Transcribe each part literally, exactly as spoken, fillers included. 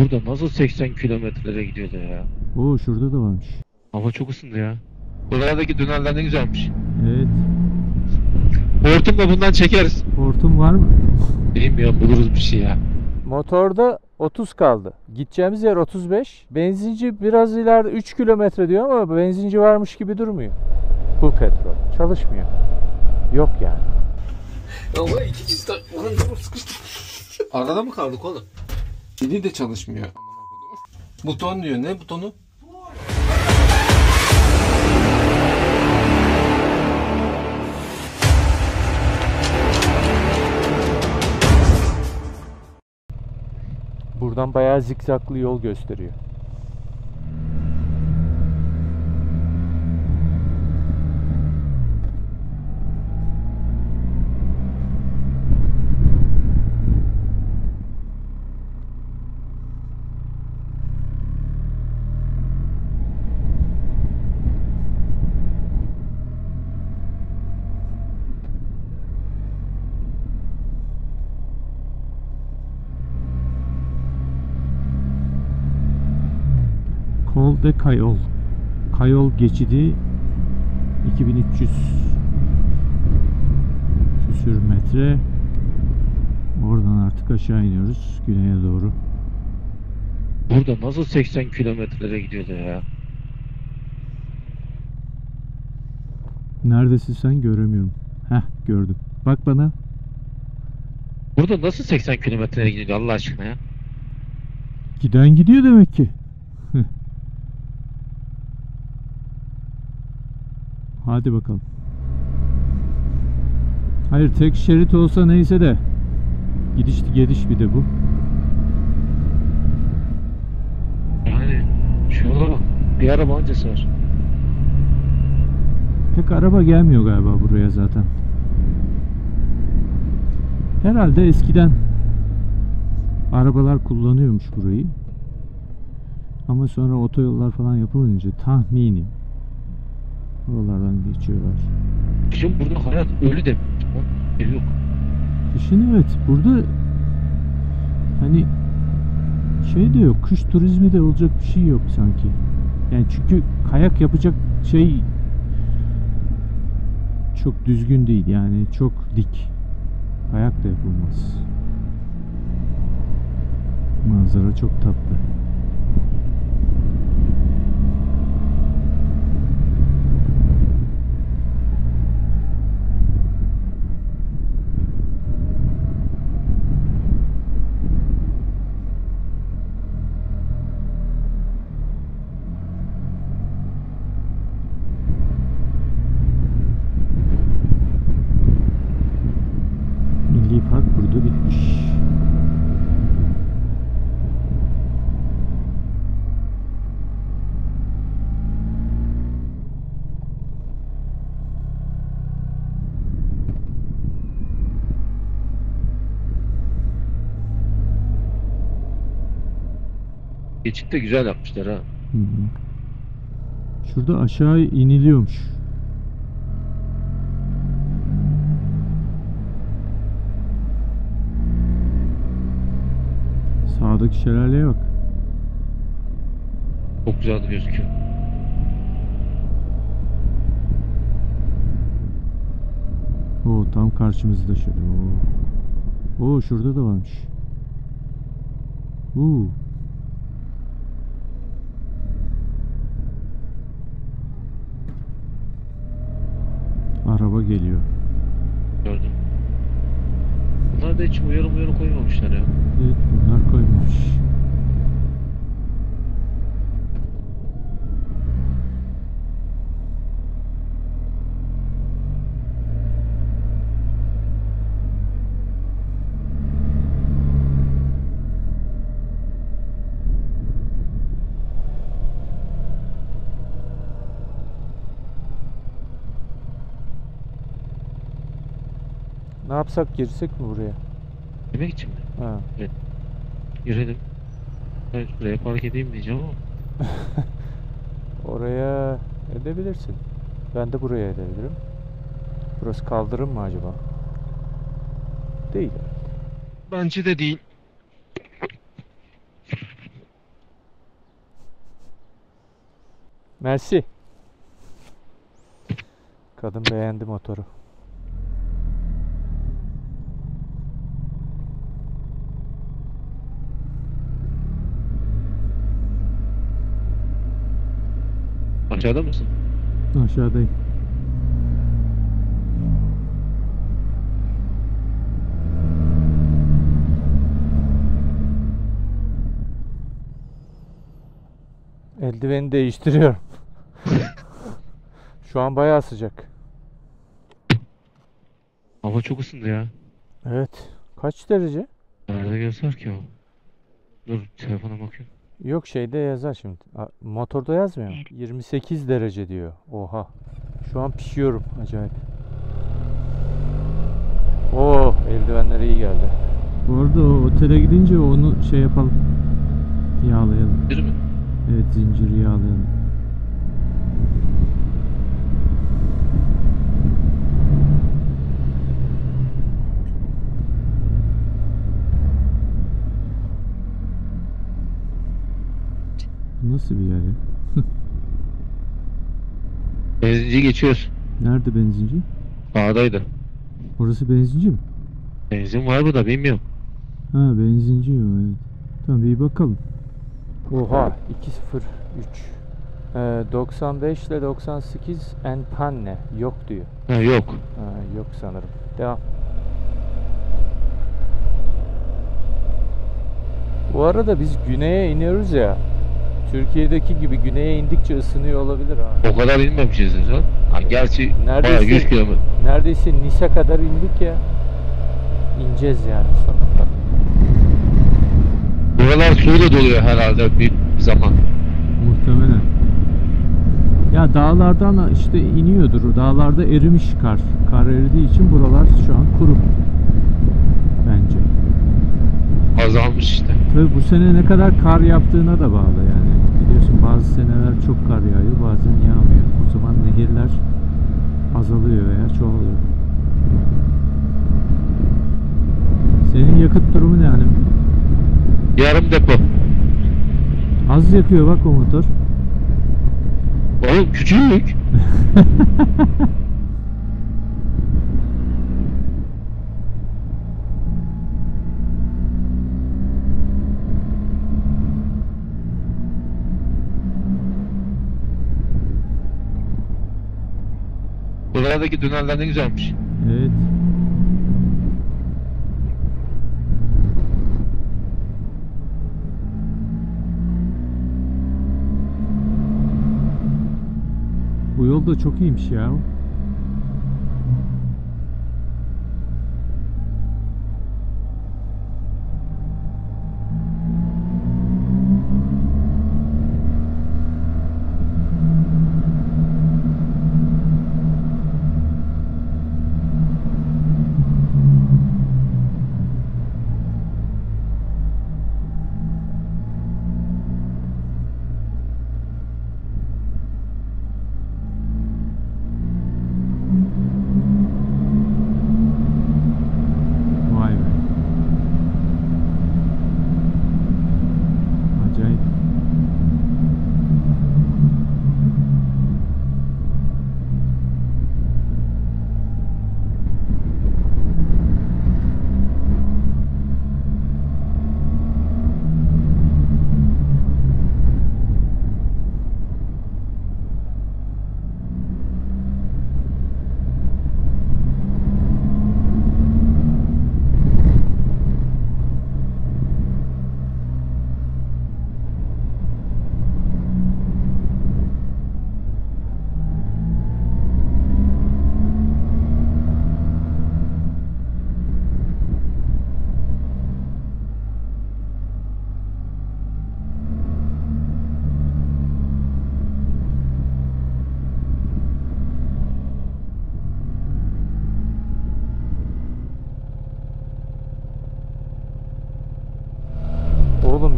Burada nasıl seksen kilometrelere gidiyordu ya? Oo, şurada da varmış. Hava çok ısındı ya. Buradaki dönerler ne güzelmiş. Evet. Hortum da bundan çekeriz. Hortum var mı? Bilmiyorum, buluruz bir şey ya. Motorda otuz kaldı. Gideceğimiz yer otuz beş. Benzinci biraz ileride üç kilometre diyor ama benzinci varmış gibi durmuyor. Bu petrol çalışmıyor. Yok yani. Allah iki kişi takmadan sıkıştı. Arada mı kaldık oğlum? Dili de çalışmıyor. Buton diyor, ne butonu? Buradan bayağı zikzaklı yol gösteriyor. Col de Cayole. Cayole geçidi iki bin üç yüz küsür metre. Oradan artık aşağı iniyoruz güneye doğru. Burada nasıl seksen kilometrelere gidiyordu ya? Neredesin sen, göremiyorum. Heh, gördüm. Bak bana. Burada nasıl seksen kilometrelere gidiyor Allah aşkına ya? Giden gidiyor demek ki. Hadi bakalım. Hayır, tek şerit olsa neyse de gidiş geliş bir de bu. Yani şu bir araba öncesi var. Pek araba gelmiyor galiba buraya zaten. Herhalde eskiden arabalar kullanıyormuş burayı. Ama sonra otoyollar falan yapılınca tahminim buralardan geçiyorlar. Kışın burada hayat ölü de ev yok. Kışın evet, burada hani şey de yok, kış turizmi de olacak bir şey yok sanki. Yani çünkü kayak yapacak şey çok düzgün değil yani, çok dik. Kayak da yapılmaz. Manzara çok tatlı. Geçit de güzel yapmışlar ha. Hı hı. Şurada aşağı iniliyormuş. Sağdaki şelaleye bak. Çok güzel gözüküyor. Oo, tam karşımızda şöyle. Oo. Oo, şurada da varmış. Oo. Araba geliyor. Gördüm. Bunlar da hiç uyarı uyarı koymamışlar ya. Evet, bunlar koymamış. Ne yapsak, girsek mi buraya? Yemek için mi? Ha. Evet. Girelim. Evet, buraya park edeyim diyeceğim ama. Oraya edebilirsin. Ben de buraya edebilirim. Burası kaldırım mı acaba? Değil. Bence de değil. Merci. Kadın beğendi motoru. Aşağıda mısın? Aşağıdayım. Eldiveni değiştiriyorum. Şu an bayağı sıcak. Hava çok ısındı ya. Evet. Kaç derece? Nerede yazar ki o? Dur telefona bakıyorum. Yok şeyde yazar şimdi. Motorda yazmıyor mu? yirmi sekiz derece diyor. Oha. Şu an pişiyorum. Acayip. Oo, eldivenler iyi geldi. Bu arada o otele gidince onu şey yapalım. Yağlayalım. Zincir mi? Evet, zinciri yağlayalım. Nasıl bir yer ya? Benzinci geçiyoruz. Nerede benzinci? Dağdaydı. Orası benzinci mi? Benzin var burada, bilmiyorum. Ha, benzinci mi? Evet. Tamam, bir bakalım. Oha, iki sıfır üç. Ee, doksan beş ile doksan sekiz en panne. Yok diyor. Ha, yok. Ha, yok sanırım. Devam. Bu arada biz güneye iniyoruz ya. Türkiye'deki gibi güneye indikçe ısınıyor olabilir ha. O kadar inmemişiz lan. Gerçi neredeyse yüz kilometre. Neredeyse Nis'e kadar indik ya. İneceğiz yani sonunda. Buralar suyla doluyor herhalde bir zaman. Muhtemelen. Ya dağlardan işte iniyordur. Dağlarda erimiş kar. Kar eridiği için buralar şu an kuru. Bence. Azalmış işte. Tabii bu sene ne kadar kar yaptığına da bağlı yani. Biliyorsun bazı seneler çok kar yağıyor, bazen yağmıyor. O zaman nehirler azalıyor veya çoğalıyor. Senin yakıt durumu ne hanım? Yarım depo. Az yakıyor bak o motor. Oğlum küçük. Buradaki dönerler ne güzelmiş. Evet. Bu yol da çok iyiymiş ya.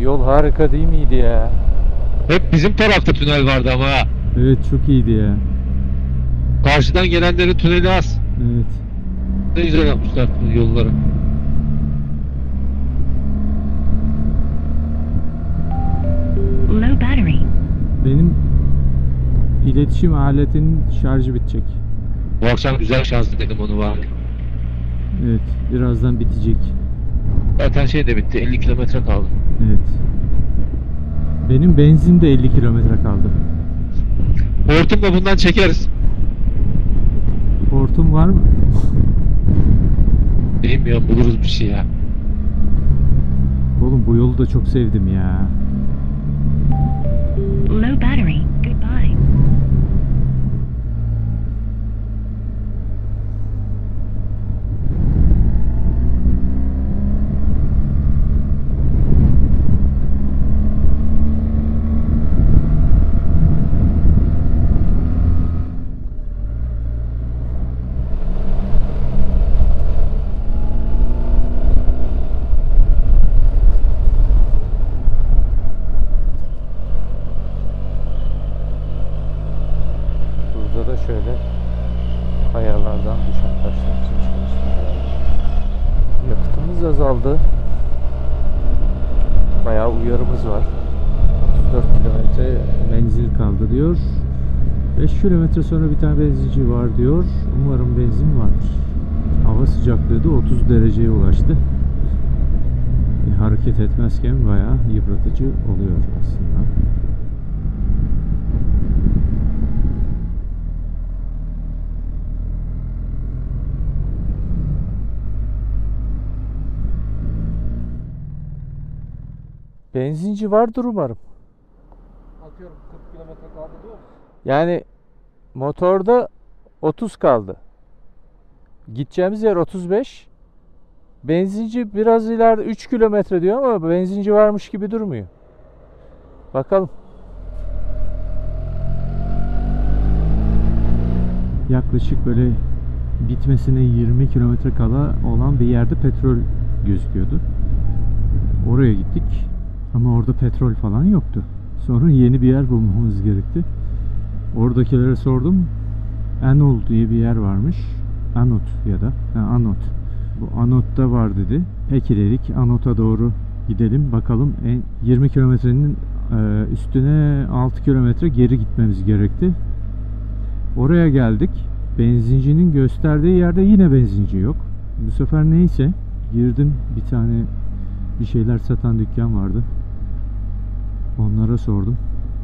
Yol harika değil miydi ya? Hep bizim tarafta tünel vardı ama. Evet çok iyiydi ya. Karşıdan gelenleri tüneli az. Evet. Ne güzel yapmışlar yolları. Low battery. Benim İletişim aletinin şarjı bitecek. Bu akşam güzel şanslı dedim onu var. Evet, birazdan bitecek. Zaten şey de bitti, elli kilometre kaldı. Evet. Benim benzin de elli kilometre kaldı. Hortumla bundan çekeriz. Hortum var mı? Bilmiyorum, buluruz bir şey ya. Oğlum bu yolu da çok sevdim ya. Low battery. Goodbye. Şöyle kayalardan düşen taşlar için çalışmalar. Yakıtımız azaldı. Bayağı uyarımız var. otuz dört kilometre menzil kaldı diyor. beş kilometre sonra bir tane benzinci var diyor. Umarım benzin vardır. Hava sıcaklığı da otuz dereceye ulaştı. E, hareket etmezken bayağı yıpratıcı oluyor aslında. Benzinci vardır umarım. Atıyorum kırk kilometre kaldı diyor musun? Yani motorda otuz kaldı. Gideceğimiz yer otuz beş. Benzinci biraz ileride üç kilometre diyor ama benzinci varmış gibi durmuyor. Bakalım. Yaklaşık böyle bitmesine yirmi kilometre kala olan bir yerde petrol gözüküyordu. Oraya gittik. Ama orada petrol falan yoktu. Sonra yeni bir yer bulmamız gerekti. Oradakilere sordum. Enol diye bir yer varmış. Anot ya da yani Anot. Bu Anot'ta var dedi. Peki dedik, Anot'a doğru gidelim bakalım. yirmi kilometrenin üstüne altı kilometre geri gitmemiz gerekti. Oraya geldik. Benzincinin gösterdiği yerde yine benzinci yok. Bu sefer neyse girdim bir tane bir şeyler satan dükkan vardı. Onlara sordum.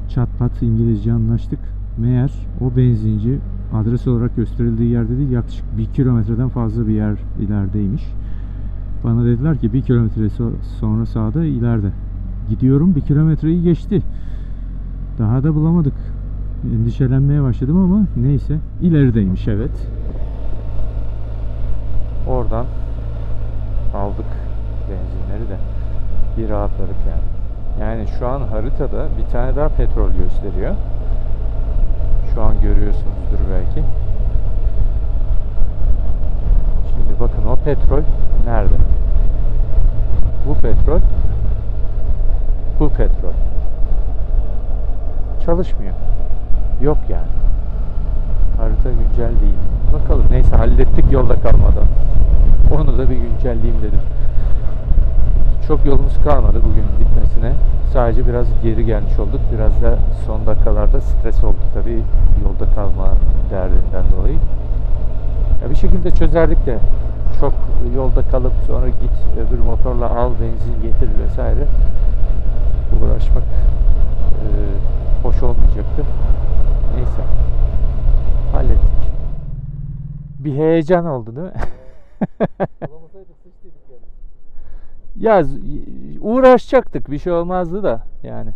Çat pat İngilizce anlaştık. Meğer o benzinci adres olarak gösterildiği yerde değil, yaklaşık bir kilometreden fazla bir yer ilerideymiş. Bana dediler ki bir kilometre sonra sağda ileride. Gidiyorum, bir kilometreyi geçti. Daha da bulamadık. Endişelenmeye başladım ama neyse ilerideymiş, evet. Oradan aldık benzinleri de bir rahatladık yani. Yani şu an haritada bir tane daha petrol gösteriyor. Şu an görüyorsunuzdur belki. Şimdi bakın o petrol nerede? Bu petrol, bu petrol. Çalışmıyor. Yok yani. Harita güncel değil. Bakalım, neyse hallettik yolda kalmadan. Onu da bir güncelleyeyim dedim. Çok yolumuz kalmadı bugün bitmesine. Sadece biraz geri gelmiş olduk. Biraz da son dakikalarda stres oldu tabii. Yolda kalma derdinden dolayı. Ya bir şekilde çözerdik de. Çok yolda kalıp sonra git öbür motorla al benzin getir vesaire. Uğraşmak e, hoş olmayacaktı. Neyse. Hallettik. Bir heyecan oldu değil mi? Ya uğraşacaktık, bir şey olmazdı da yani.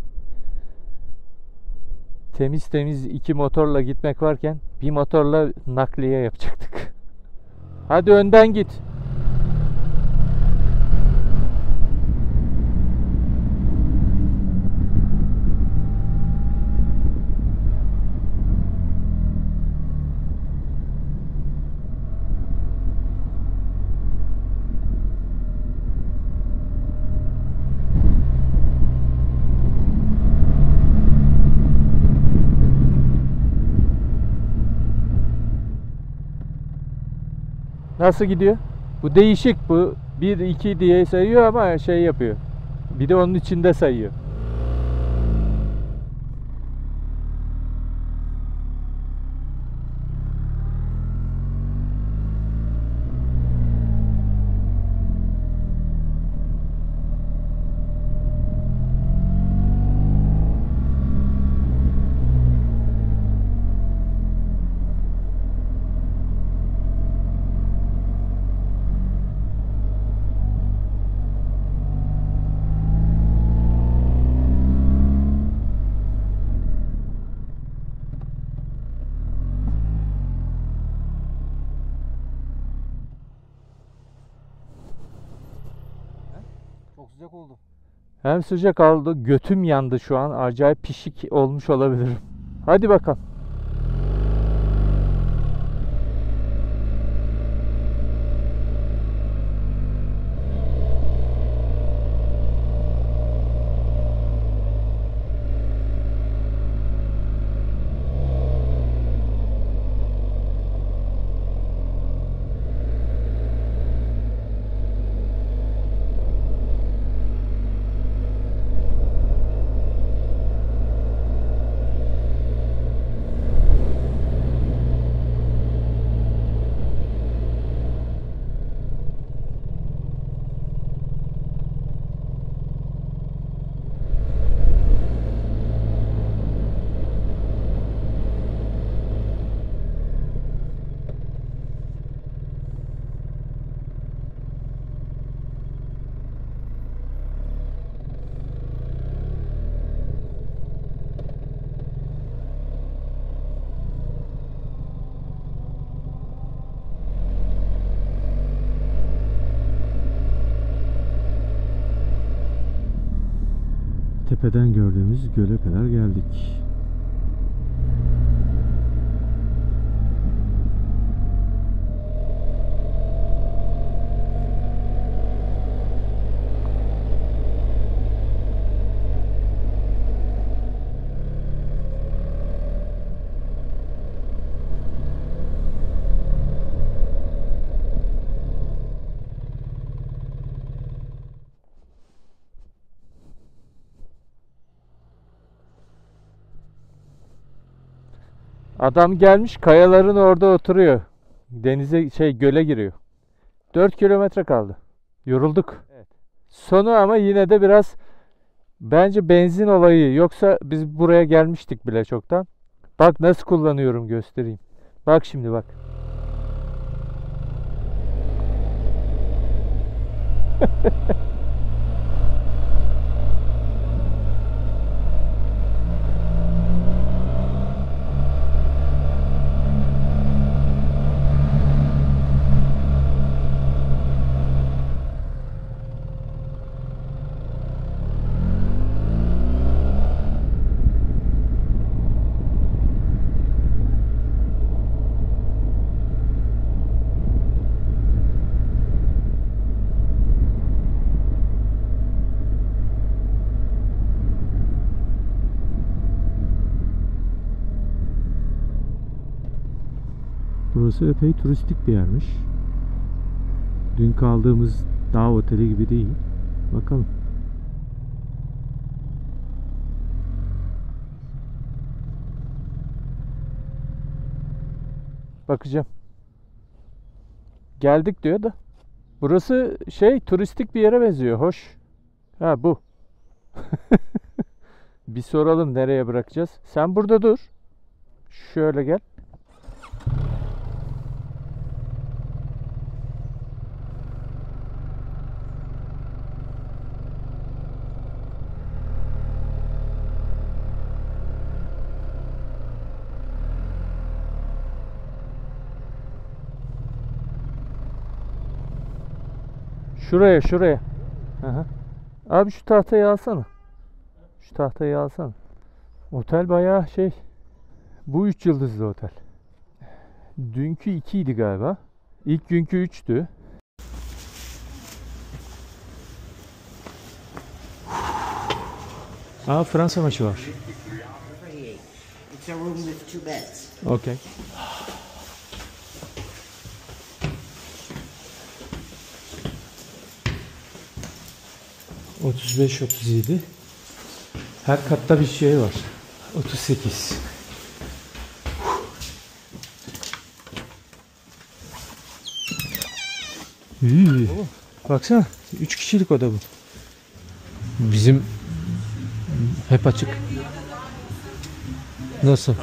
Temiz temiz iki motorla gitmek varken bir motorla nakliye yapacaktık. Hadi önden git. Nasıl gidiyor? Bu değişik, bu bir iki diye sayıyor ama şey yapıyor. Bir de onun içinde sayıyor. Hem sıcak aldı, götüm yandı şu an. Acayip pişik olmuş olabilirim. Hadi bakalım. Tepeden gördüğümüz göle kadar geldik. Adam gelmiş kayaların orada oturuyor. Denize şey göle giriyor. dört kilometre kaldı. Yorulduk. Evet. Sonu ama yine de biraz bence benzin olayı. Yoksa biz buraya gelmiştik bile çoktan. Bak nasıl kullanıyorum, göstereyim. Bak şimdi bak. Burası epey turistik bir yermiş. Dün kaldığımız dağ oteli gibi değil. Bakalım. Bakacağım. Geldik diyor da. Burası şey turistik bir yere benziyor. Hoş. Ha bu. Bir soralım nereye bırakacağız. Sen burada dur. Şöyle gel. Şuraya, şuraya. Aha. Abi şu tahtayı alsana. Şu tahtayı alsana. Otel bayağı şey. Bu üç yıldızlı otel. Dünkü iki idi galiba. İlk günkü üçtü. Aa, Fransa maçı var. Okay. otuz beş otuz yedi. Her katta bir şey var. otuz sekiz. Hii. Baksana. üç kişilik oda bu. Bizim hep açık. Nasıl?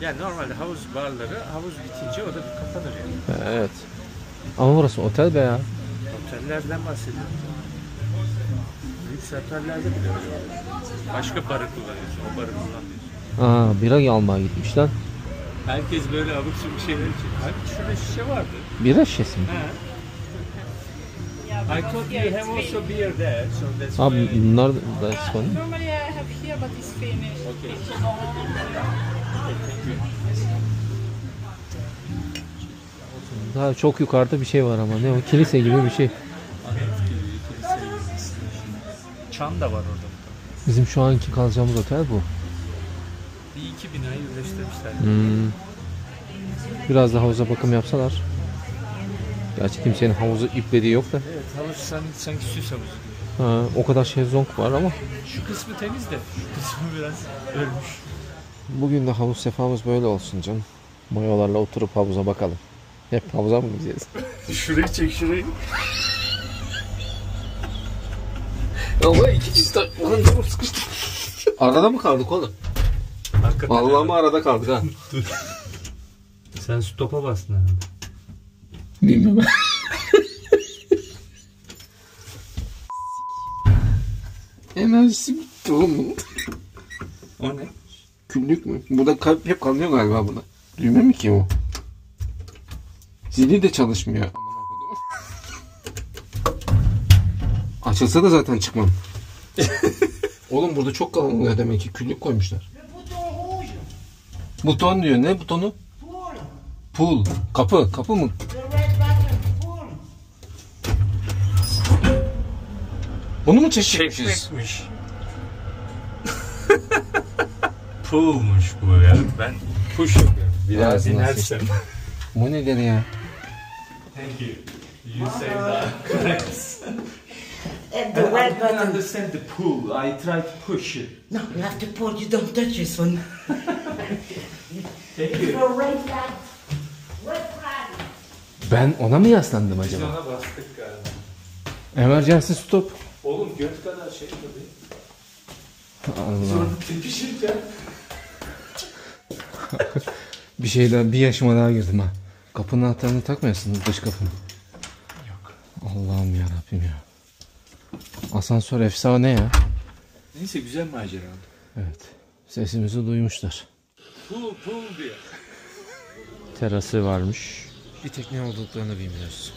Ya normalde havuz barları havuz bitince oda kapanır yani. Evet. Ama burası otel be ya. Otellerden bahsediyorum. Lüks otellerde bile öyle. Başka barı kullanıyorsun, o barı kullanmıyorsun. Aa, bira almaya gitmişler. Herkes böyle abuk sabuk şeyler için. Abi şurada şişe vardı. Bira şişesi mi? He. I thought you have also beer there, so that's why. Ah, not that's one. Normally I have here, but it's finished. Okay. Daha çok yukarıda bir şey var ama ne o? Kilise gibi bir şey. Çan da var orada. Bizim şu anki kalacağımız otel bu. Bir iki binayı birleştirmişler. Hmm. Biraz daha havuza bakım yapsalar. Gerçi kimsenin havuzu iplediği yok da. Evet, havuz sanki, sanki süs havuzu gibi. Ha, o kadar şezlong var ama. Şu kısmı temiz de şu kısmı biraz ölmüş. Bugün de havuz sefamız böyle olsun canım. Mayolarla oturup havuza bakalım. Hep havuza mı gideceğiz? Şurayı çek şurayı. Ama iki cista... Ulan ne sıkıştık? Arada mı kaldık oğlum? Hakikaten vallahi mi arada kaldık ha? Sen stopa bastın herhalde. Bilmiyorum. Enerjisi bitti oğlum. O ne? Küllük mü? Burada kalp hep kalmıyor galiba burada. Düğme mi ki o? Zili de çalışmıyor. Açılsa da zaten çıkmam. Oğlum burada çok kalınlıyor demek ki. Küllük koymuşlar. Buton diyor. Ne butonu? Pool. Kapı. Kapı mı? Bunu mu çekmişiz? Poolmuş bu ya. Ben push yapıyorum. Biraz inersem. Bu nedir ya? Thank you. You say that correct. And the red button. I don't understand the pull. I try to push it. No, you have to pull. You don't touch this one. Thank you. Ben ona mı yaslandım acaba? Biz ona bastık galiba. Emergency stop. Oğlum göt kadar şey tabii. Allah. Tepişirken. Bir şey daha, bir yaşıma daha girdim ha. Kapının anahtarını takmıyorsunuz dış kapını. Yok. Allah'ım ya Rabbim ya. Asansör efsane ya. Neyse güzel macera oldu. Evet. Sesimizi duymuşlar. Pul pul diye. Terası varmış. Bir tek ne olduklarını bilmiyoruz.